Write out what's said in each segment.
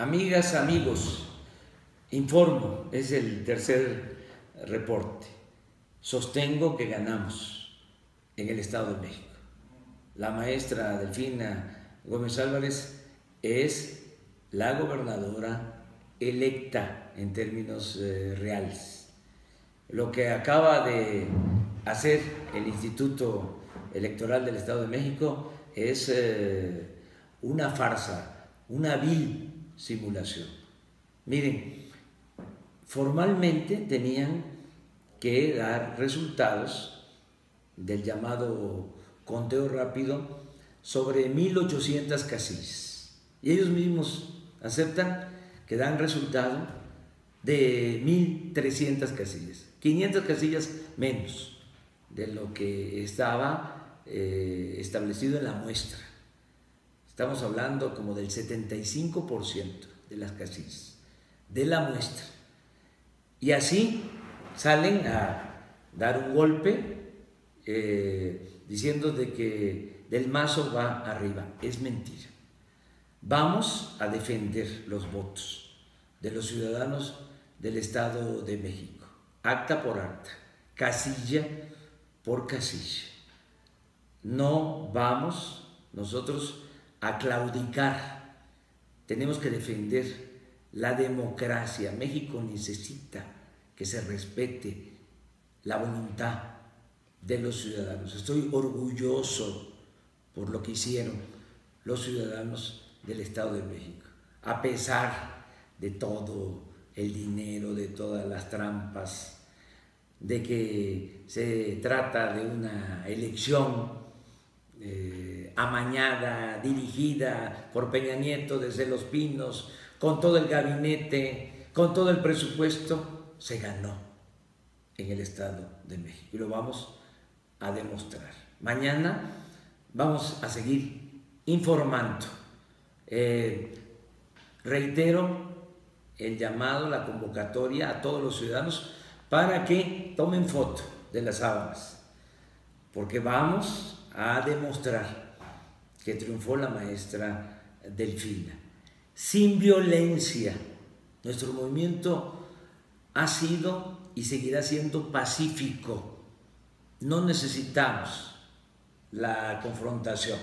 Amigas, amigos, informo, es el tercer reporte. Sostengo que ganamos en el Estado de México. La maestra Delfina Gómez Álvarez es la gobernadora electa en términos reales. Lo que acaba de hacer el Instituto Electoral del Estado de México es una farsa, una vil simulación. Miren, formalmente tenían que dar resultados del llamado conteo rápido sobre 1.800 casillas. Y ellos mismos aceptan que dan resultado de 1.300 casillas, 500 casillas menos de lo que estaba establecido en la muestra. Estamos hablando como del 75% de las casillas de la muestra. Y así salen a dar un golpe diciendo de que del mazo va arriba. Es mentira. Vamos a defender los votos de los ciudadanos del Estado de México, acta por acta, casilla por casilla. No vamos nosotros a claudicar. Tenemos que defender la democracia. México necesita que se respete la voluntad de los ciudadanos. Estoy orgulloso por lo que hicieron los ciudadanos del Estado de México, a pesar de todo el dinero, de todas las trampas, de que se trata de una elección amañada, dirigida por Peña Nieto desde Los Pinos, con todo el gabinete, con todo el presupuesto. Se ganó en el Estado de México y lo vamos a demostrar. Mañana vamos a seguir informando. Reitero el llamado, la convocatoria a todos los ciudadanos para que tomen foto de las sábanas, porque vamos a demostrar que triunfó la maestra Delfina. Sin violencia, nuestro movimiento ha sido y seguirá siendo pacífico. No necesitamos la confrontación,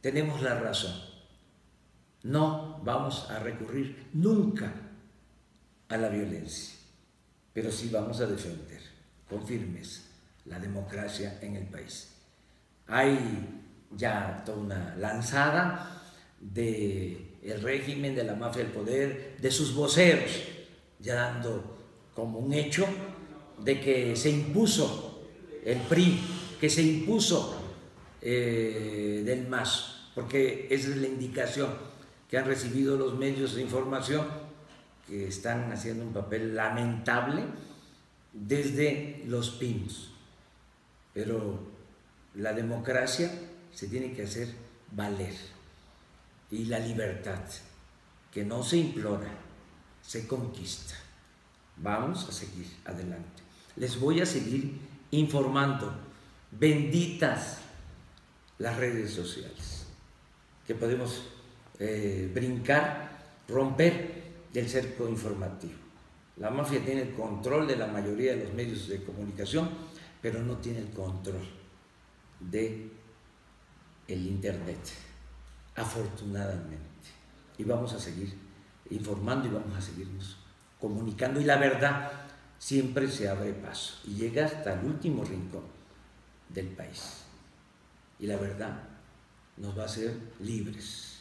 tenemos la razón. No vamos a recurrir nunca a la violencia, pero sí vamos a defender con firmeza la democracia en el país. Hay ya toda una lanzada del régimen, de la mafia del poder, de sus voceros, ya dando como un hecho de que se impuso el PRI, que se impuso del MAS, porque esa es la indicación que han recibido los medios de información, que están haciendo un papel lamentable desde Los Pinos. Pero la democracia se tiene que hacer valer, y la libertad, que no se implora, se conquista. Vamos a seguir adelante. Les voy a seguir informando. Benditas las redes sociales, que podemos brincar, romper del cerco informativo. La mafia tiene el control de la mayoría de los medios de comunicación, pero no tiene el control del internet, afortunadamente. Y vamos a seguir informando y vamos a seguirnos comunicando, y la verdad siempre se abre paso y llega hasta el último rincón del país. Y la verdad nos va a hacer libres.